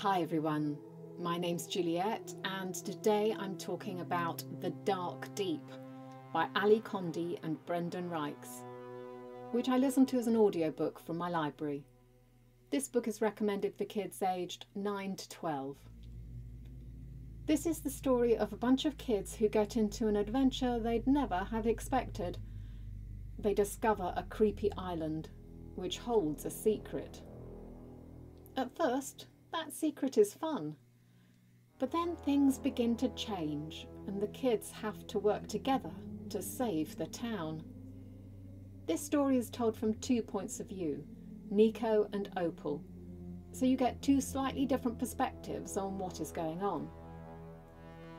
Hi everyone, my name's Juliet and today I'm talking about The Dark Deep by Ally Condie and Brendan Reichs, which I listened to as an audiobook from my library. This book is recommended for kids aged 9 to 12. This is the story of a bunch of kids who get into an adventure they'd never have expected. They discover a creepy island which holds a secret. At first, that secret is fun, but then things begin to change and the kids have to work together to save the town. This story is told from two points of view, Nico and Opal, so you get two slightly different perspectives on what is going on.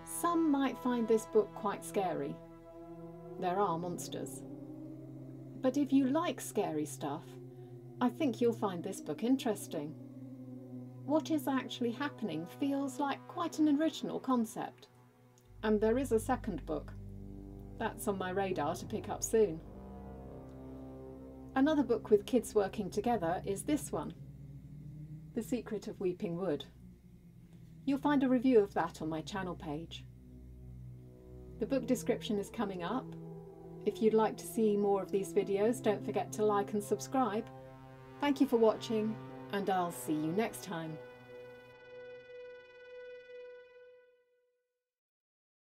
Some might find this book quite scary. There are monsters. But if you like scary stuff, I think you'll find this book interesting. What is actually happening feels like quite an original concept, and there is a second book. That's on my radar to pick up soon. Another book with kids working together is this one, The Secret of Weeping Wood. You'll find a review of that on my channel page. The book description is coming up. If you'd like to see more of these videos, don't forget to like and subscribe. Thank you for watching, and I'll see you next time.